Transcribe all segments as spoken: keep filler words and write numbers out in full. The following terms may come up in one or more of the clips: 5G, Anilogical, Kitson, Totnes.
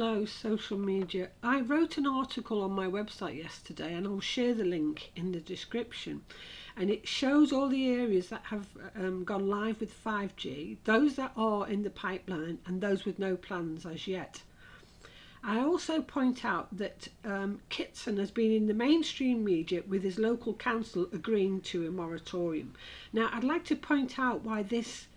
Hello social media. I wrote an article on my website yesterday, and I'll share the link in the description, and it shows all the areas that have um, gone live with five G, those that are in the pipeline and those with no plans as yet. I also point out that um, Kitson has been in the mainstream media with his local council agreeing to a moratorium. Now I'd like to point out why this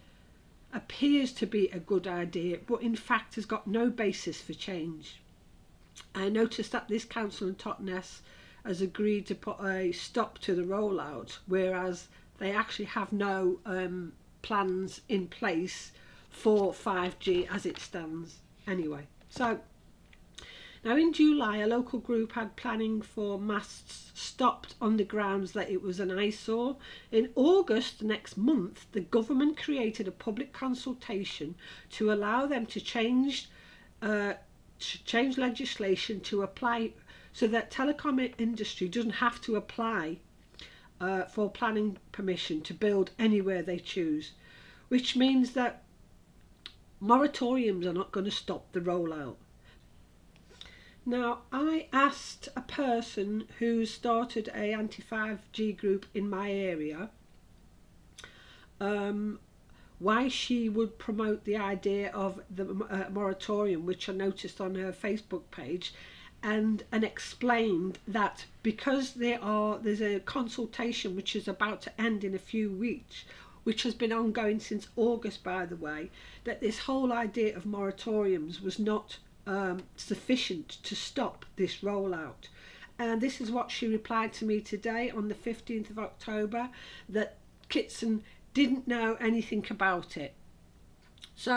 appears to be a good idea, but in fact has got no basis for change. I noticed that this council in Totnes has agreed to put a stop to the rollout, whereas they actually have no um, plans in place for five G as it stands anyway. So now in July, a local group had planning for masts stopped on the grounds that it was an eyesore. In August next month, the government created a public consultation to allow them to change, uh, to change legislation to apply so that telecom industry doesn't have to apply uh, for planning permission to build anywhere they choose, which means that moratoriums are not going to stop the rollout. Now, I asked a person who started a anti five G group in my area um, why she would promote the idea of the uh, moratorium, which I noticed on her Facebook page, and, and explained that because there are, there's a consultation which is about to end in a few weeks, which has been ongoing since August, by the way, that this whole idea of moratoriums was not Um, sufficient to stop this rollout. And this is what she replied to me today on the fifteenth of October, that Kitson didn't know anything about it. So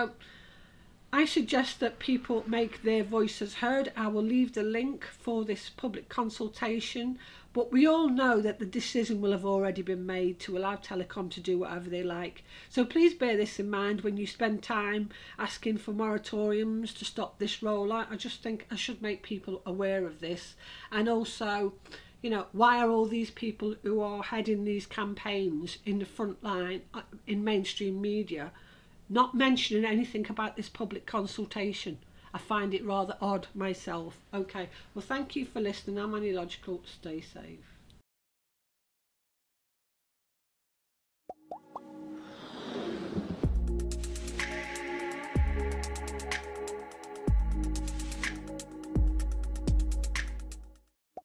I suggest that people make their voices heard. I will leave the link for this public consultation, but we all know that the decision will have already been made to allow telecom to do whatever they like. So please bear this in mind when you spend time asking for moratoriums to stop this rollout. I just think I should make people aware of this. And also, you know, why are all these people who are heading these campaigns in the front line in mainstream media not mentioning anything about this public consultation? I find it rather odd myself. Okay, well, thank you for listening. I'm Anilogical. Stay safe.